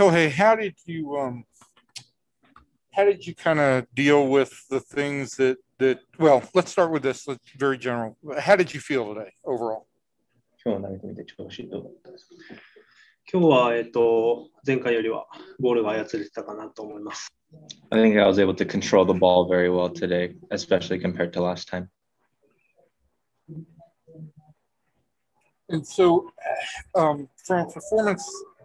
Kohei, how did you kind of deal with the things that? Well, let's start with this. Let's very general. How did you feel today overall? 今日は投げてみて調子どうだったですか？今日は前回よりはボールが操れてたかなと思います。I think I was able to control the ball very well today, especially compared to last time. And so, from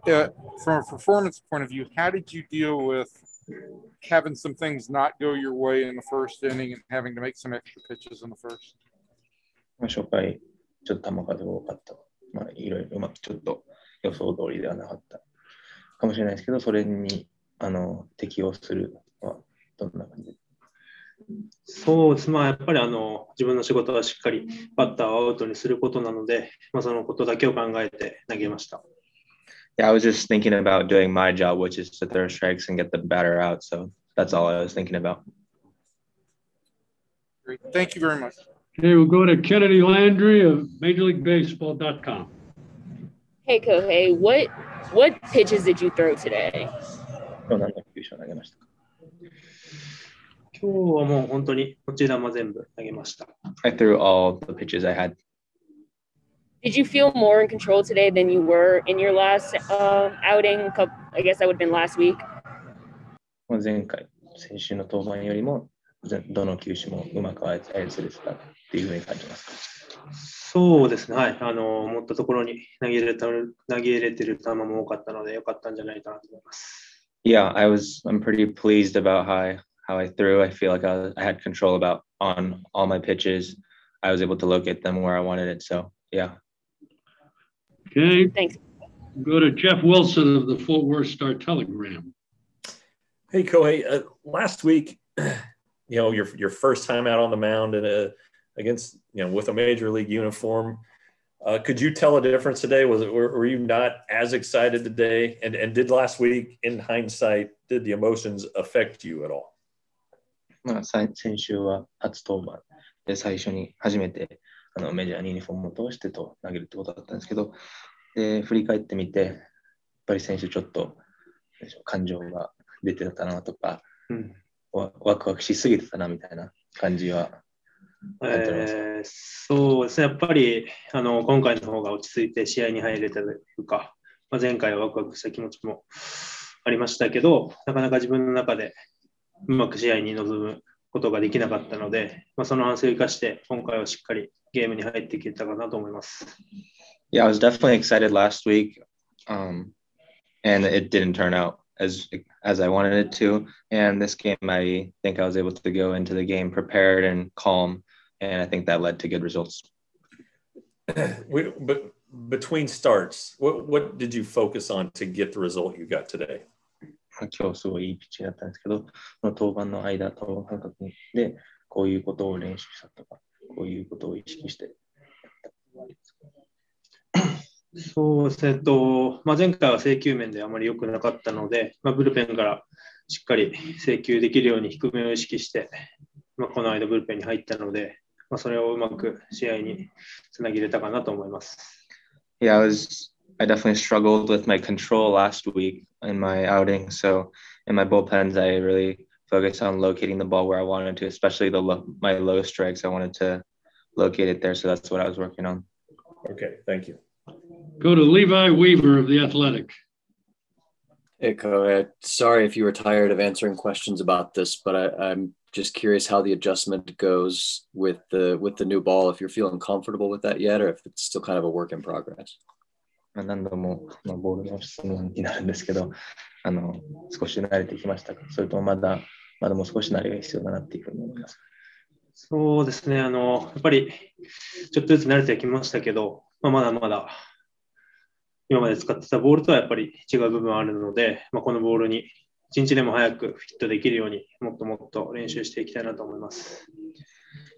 a performance point of view, how did you deal with having some things not go your way in the first inning and having to make some extra pitches in the first? 初回ちょっと球数が多かった。まあいろいろちょっと予想通りではなかったかもしれないですけど、それに適応するのはどんな感じ？そうですね、まあ、やっぱり自分の仕事はしっかりバッターをアウトにすることなので、まあ、そのことだけを考えて投げました。Yeah, I was just thinking about doing my job, which is to throw strikes and get the batter out. So that's all I was thinking about. Great. Thank you very much. Okay, we'll go to Kennedy Landry of MajorLeagueBaseball.com. Hey, Kohei, what pitches did you throw today? 今日何の球種を投げましたか？今日はもう本当に持ち球全部投げました。I threw all the pitches I had. Did you feel more in control today than you were in your last outing? I guess that would have been last week. 前回、先週の登板よりもどの球種もうまく操れてたっていうふうに感じますか？そうですね、はい。思ったところに投げ入れてる球も多かったので、よかったんじゃないかなと思います。Yeah, I'm pretty pleased about how I threw. I feel like I had control on all my pitches. I was able to locate them where I wanted it. So, yeah. Okay. Thanks. Go to Jeff Wilson of the Fort Worth Star Telegram. Hey, Kohei. Last week, your first time out on the mound and against, with a major league uniform, could you tell a difference today? Were you not as excited today? And did last week, in hindsight, did the emotions affect you at all? まあ、先週は初登板で最初に初めてメジャーにユニフォームを通してと投げるってことだったんですけど、で振り返ってみて、やっぱり先週ちょっと感情が出てたなとか、うん、ワクワクしすぎてたなみたいな感じは感じますか？そうですね、やっぱり今回の方が落ち着いて試合に入れたというか、まあ、前回はワクワクした気持ちもありましたけど、なかなか自分の中でうまく試合に臨むことができなかったので、まあ、その反省を生かして今回はしっかりゲームに入っていけたかなと思います。Yeah, I was definitely excited last week, and it didn't turn out as I wanted it to. And this game, I think I was able to go into the game prepared and calm, and I think that led to good results. But between starts, what did you focus on to get the result you got today?今日すごいいいピッチだったんですけど、登板の間、登板間隔でこういうことを練習したとか、こういうことを意識してやった。そうですね、まあ、前回は制球面であまり良くなかったので、まあ、ブルペンからしっかり制球できるように低めを意識して、まあ、この間ブルペンに入ったので、まあ、それをうまく試合につなぎれたかなと思います。Yeah, I definitely struggled with my control last week in my outing. So in my bullpens, I really focused on locating the ball where I wanted to, especially my low strikes. I wanted to locate it there. So that's what I was working on. Okay, thank you. Go to Levi Weaver of The Athletic. Hey, Kohei. Sorry if you were tired of answering questions about this, but I'm just curious how the adjustment goes with the new ball, if you're feeling comfortable with that yet, or if it's still kind of a work in progress.何度もボールの質問になるんですけど、少し慣れてきましたか？それともまだもう少し慣れが必要だなっていうふうに思います。そうですね、やっぱりちょっとずつ慣れてきましたけど、まあ、まだまだ今まで使ってたボールとはやっぱり違う部分あるので、まあ、このボールに一日でも早くフィットできるようにもっともっと練習していきたいなと思います。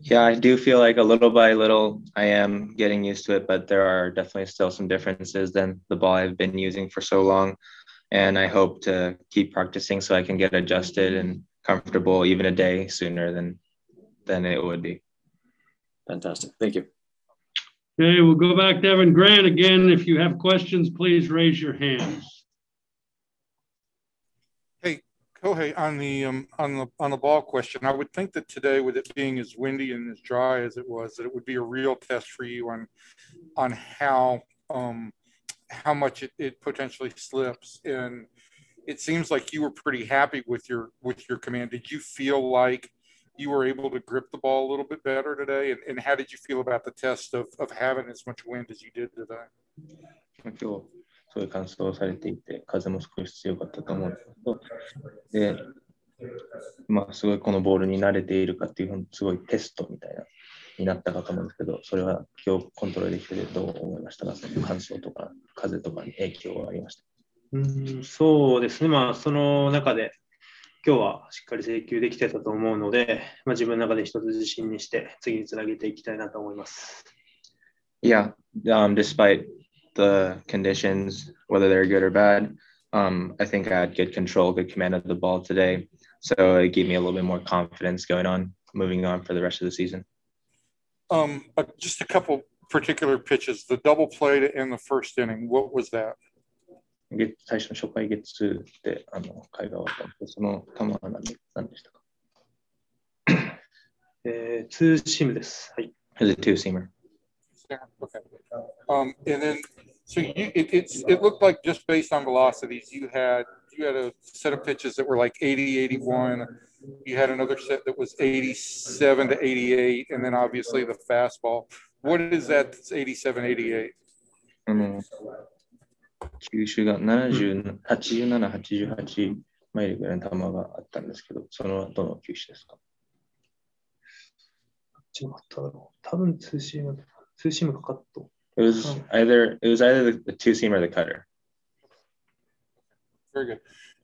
Yeah, I do feel like a little by little I am getting used to it, but there are definitely still some differences than the ball I've been using for so long. And I hope to keep practicing so I can get adjusted and comfortable even a day sooner than it would be. Fantastic. Thank you. Okay, we'll go back to Evan Grant again. If you have questions, please raise your hands. Kohei, on the ball question, I would think that today, with it being as windy and as dry as it was, that it would be a real test for you on how much it potentially slips. And it seems like you were pretty happy with your command. Did you feel like you were able to grip the ball a little bit better today? And how did you feel about the test of having as much wind as you did today? Thank you. すごい乾燥されていて、風も少し強かったと思うのと、で、まあ、すごいこのボールに慣れているかっていうふうに、すごいテストみたいな、になったかと思うんですけど、それは今日コントロールできてどう思いましたか？乾燥とか風とかに影響はありました？そうですね、まあ、その中で、今日はしっかり制球できてたと思うので、まあ、自分の中で一つ自信にして、次につなげていきたいなと思います。Yeah, despite the conditions, whether they're good or bad. I think I had good control, good command of the ball today. So it gave me a little bit more confidence going on, moving on for the rest of the season. Just a couple particular pitches. The double play to end the first inning, what was that? 最初の初回ゲッツーで、会が終わったんですけど、その球は何でしたか？ツーシームです。はい。Is it two-seamer? Yeah, okay. And then, so it looked like just based on velocities, you had a set of pitches that were like 80, 81. You had another set that was 87 to 88, and then obviously the fastball. What is that? That's 87, 88. 球種が70、87、88マイルぐらいの球があったんですけど、その後の球種ですか？多分ツーシームかカット。It was either the two seam or the cutter. Very good.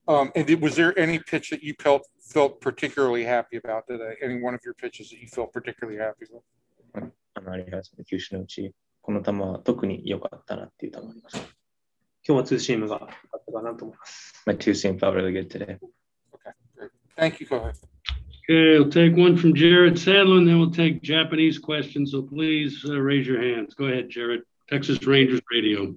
And was there any pitch that you felt particularly happy about today? Any one of your pitches that you felt particularly happy with? あります。球種のうちこの球は特に良かったなっていう球があります。今日はツーシームが良かったかなと思います。My two seam felt really good today. Okay, great. Thank you, Kohei. Okay, we'll take one from Jared Sadler, and then we'll take Japanese questions. So please raise your hands. Go ahead, Jared. Texas Rangers Radio.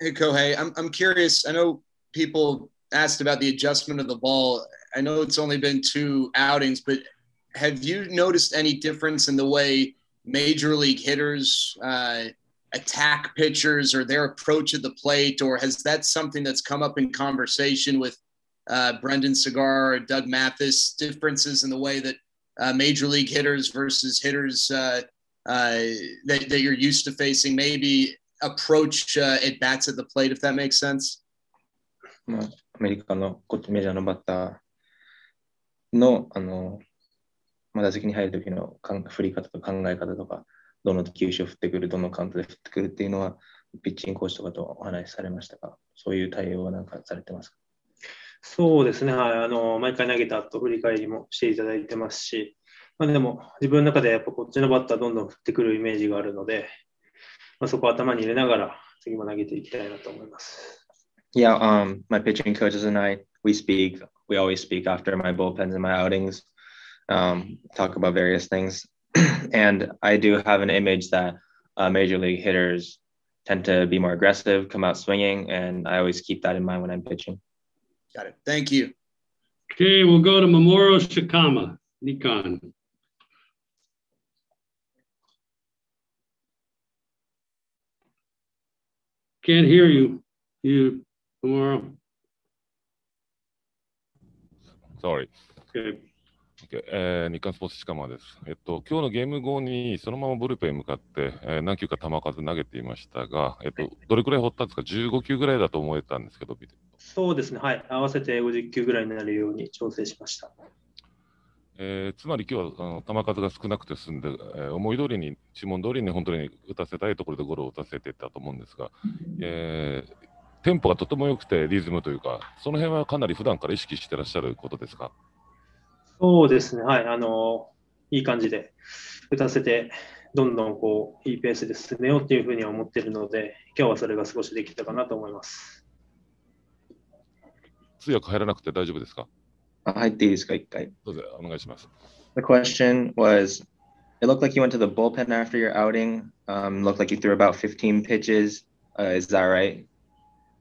Hey, Kohei, I'm curious. I know people asked about the adjustment of the ball. I know it's only been 2 outings, but have you noticed any difference in the way major league hitters attack pitchers or their approach at the plate, or has that something that's come up in conversation with Brendan Cigar or Doug Mathis, differences in the way that major league hitters versus hitters that you're used to facing, maybe approach at bats at the plate, if that makes sense? アメリカのこっちメジャーのバッターの打席に入る時の振り方と考え方とか、どの球種を振ってくる、どのカウントで振ってくるっていうのはピッチングコーチとかとお話しされましたか？そういう対応は何かされてますか？そうですね、はい、毎回投げた後振り返りもしていただいてますし、まあ、でも自分の中でやっぱこっちのバッターどんどん振ってくるイメージがあるので、まあ、そこを頭に入れながら次も投げていきたいなと思います。Yeah, my pitching coaches and I, we always speak after my bullpens and my outings, talk about various things. And I do have an image that major league hitters tend to be more aggressive, come out swinging, and I always keep that in mind when I'm pitching.Got it. Thank you. Okay, we'll go to Mamoru Shikama, Nikan. Can't hear you, Mamoru. Sorry. Okay. Nikan Sports シカマです。今日のゲーム後にそのままブルペンに向かって、何球か球数投げていましたが、どれくらい放ったんですか？15球ぐらいだと思えたんですけど、そうですね、はい、合わせて50球ぐらいになるように調整しました。つまり今日は球数が少なくて済んで、思い通りに、注文通りに本当に打たせたいところでゴロを打たせていたと思うんですが、テンポがとても良くてリズムというか、その辺はかなり普段から意識してらっしゃることですか？そうですね、はい、いい感じで打たせて、どんどんこういいペースで進めようというふうには思っているので、今日はそれが少しできたかなと思います。通訳入らなくて大丈夫ですか？入っていいですか、一回。どうぞ、お願いします。The question was, it looked like you went to the bullpen after your outing.、Looked like you threw about 15 pitches.、Is that right?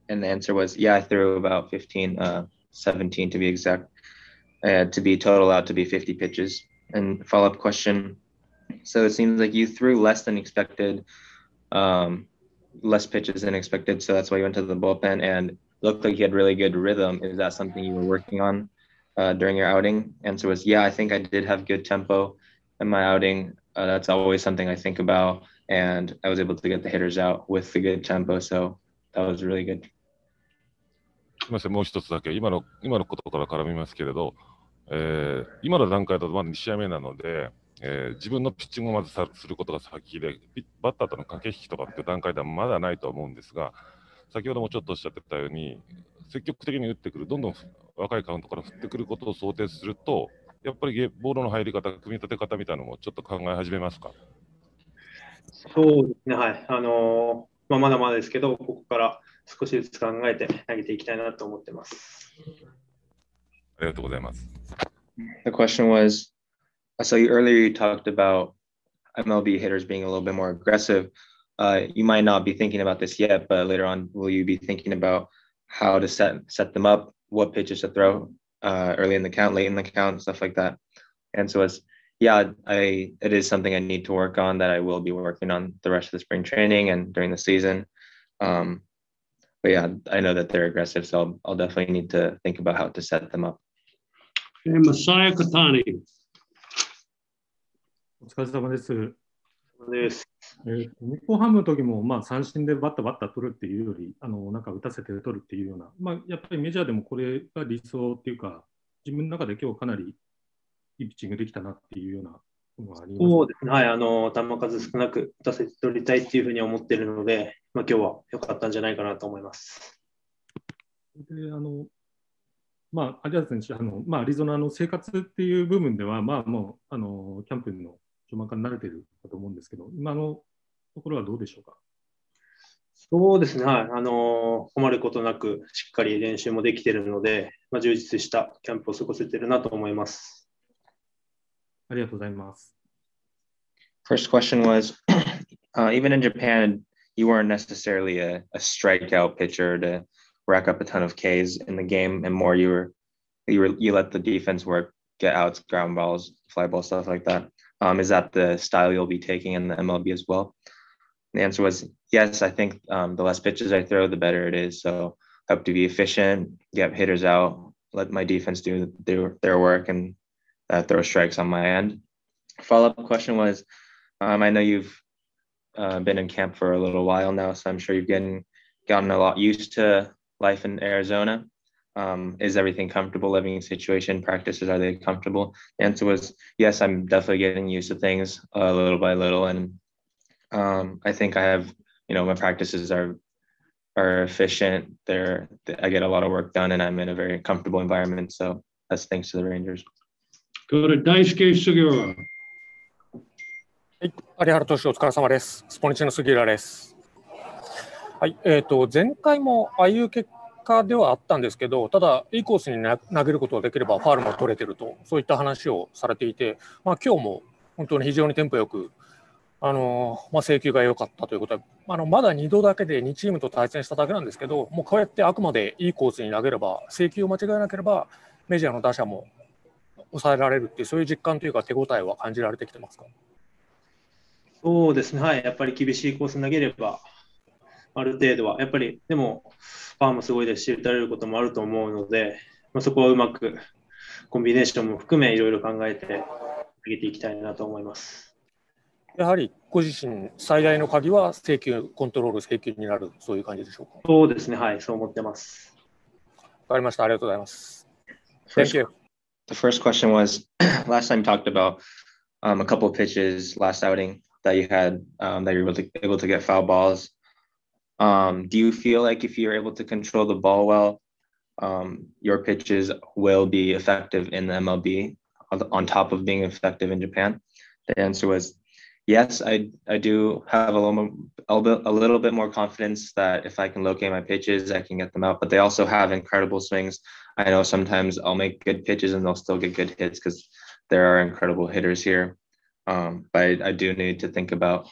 And the answer was, yeah, I threw about 15, 17 to be exact. to be total out to be 50 pitches. And follow-up question. So it seems like you threw less than expected, less pitches than expected, so that's why you went to the bullpen and looked like you had really good rhythm. Is that something you were working on during your outing? Answer was, yeah, I think I did have good tempo in my outing. That's always something I think about, and I was able to get the hitters out with the good tempo, so that was really good. もう一つだけ、今のことから絡みますけれど、今の段階だとまだ2試合目なので、自分のピッチングをまずすることが先で、バッターとの駆け引きとかって段階ではまだないと思うんですが、先ほどもちょっとおっしゃってたように、積極的に打ってくる、どんどん若いカウントから振ってくることを想定すると、やっぱりボールの入り方、組み立て方みたいなのもちょっと考え始めますか？そうですね、はい。まだまだですけど、ここから少しずつ考えて投げていきたいなと思ってます。ありがとうございます。The question was, so earlier you talked about MLB hitters being a little bit more aggressive. You might not be thinking about this yet, but later on, will you be thinking about how to set them up, what pitches to throw early in the count, late in the count, stuff like that? And so it's, yeah, it is something I need to work on that I will be working on the rest of the spring training and during the season. But yeah, I know that they're aggressive, so I'll definitely need to think about how to set them up. Okay, Masaya Katani.お疲れ様です。日本ハムの時も、三振でバッタ取るっていうより、なんか打たせて取るっていうような、やっぱりメジャーでもこれが理想っていうか、自分の中で今日かなりいいピッチングできたなっていうようなのがあります。そうですね、はい、球数少なく打たせて取りたいっていうふうに思っているので、今日は良かったんじゃないかなと思います。でアリア選手、アリゾナの生活っていう部分では、もうキャンプの序盤から慣れているかと思うんですけど、今のところはどうでしょうか？そうですね、はい、困ることなくしっかり練習もできているので、充実したキャンプを過ごせているなと思います。ありがとうございます。First question was, even in Japan, you weren't necessarily a strikeout pitcher to rack up a ton of Ks in the game, and more you let the defense work, get outs, ground balls, fly balls, stuff like that. Is that the style you'll be taking in the MLB as well? The answer was yes. I think the less pitches I throw, the better it is. So I hope to be efficient, get hitters out, let my defense do their work, and throw strikes on my end. Follow-up question was, I know you've been in camp for a little while now, so I'm sure you've gotten a lot used to life in Arizona. Is everything comfortable, living situation, practices, are they comfortable? The answer was yes, I'm definitely getting used to things little by little, and I think I have, my practices are efficient, I get a lot of work done, and I'm in a very comfortable environment, so that's thanks to the Rangers. Go to Daisuke Sugira. 有原投手お疲れ様です。スポニチの杉浦です。はい、前回もああいう結果ではあったんですけど、ただいいコースに投げることができればファウルも取れてると、そういった話をされていて、今日も本当に非常にテンポよく、制球が良かったということは、まだ2度だけで2チームと対戦しただけなんですけど、もうこうやってあくまでいいコースに投げれば、制球を間違えなければメジャーの打者も抑えられるっていう、そういう実感というか手応えは感じられてきてますか？そうですね、はい、やっぱり厳しいコース投げればある程度は、やっぱりでもパワーもすごいですし、打たれることもあると思うので、そこはうまくコンビネーションも含めいろいろ考えて上げていきたいなと思います。やはりご自身最大の鍵は制球コントロール、制球になる、そういう感じでしょうか？そうですね、はい、そう思ってます。わかりました、ありがとうございます。 Thank you. The first question was, last time you talked about a couple of pitches last outing that you had that you were able to get foul balls. Do you feel like if you're able to control the ball well, your pitches will be effective in the MLB on top of being effective in Japan? The answer was yes, I do have a little bit more confidence that if I can locate my pitches, I can get them out, but they also have incredible swings. I know sometimes I'll make good pitches and they'll still get good hits because there are incredible hitters here. But I do need to think about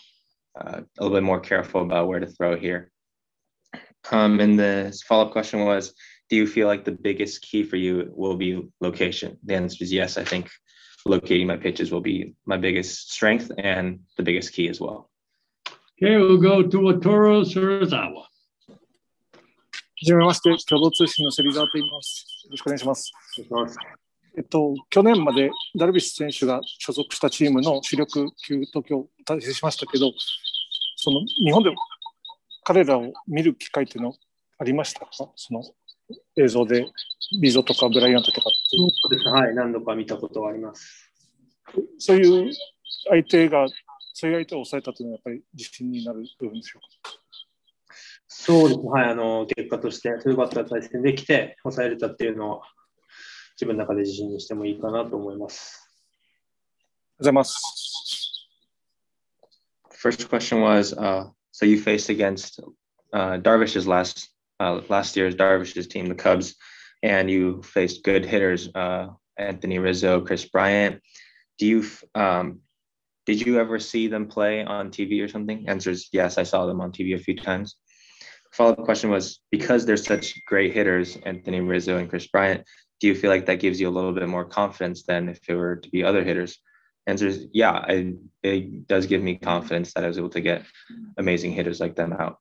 a little bit more careful about where to throw here. And the follow-up question was, do you feel like the biggest key for you will be location? The answer is yes. I think locating my pitches will be my biggest strength and the biggest key as well. Okay, we'll go to Otoro Shuruzawa. はじめまして、共同通信の芹沢と言います。よろしくお願いします。去年までダルビッシュ選手が所属したチームの主力級と今日対戦しましたけど、その日本で彼らを見る機会っていうのありましたか？その映像でリゾとかブライアントとかっていう。そうですね、はい、何度か見たことはあります。そういう相手を抑えたというのはやっぱり自信になる部分でしょうか？そうですね、はい、結果として2バッター対戦できて抑えれたっていうのを自分の中で自信にしてもいいかなと思います。ありがとうございます。First question was,、so you faced against、Darvish's last year's Darvish's team, the Cubs, and you faced good hitters,、Anthony Rizzo, Chris Bryant. Did you ever see them play on TV or something? Answer is yes, I saw them on TV a few times.Follow-up question was, because they're such great hitters, Anthony Rizzo and Chris Bryant, do you feel like that gives you a little bit more confidence than if it were to be other hitters? Answer is, yeah, it does give me confidence that I was able to get amazing hitters like them out.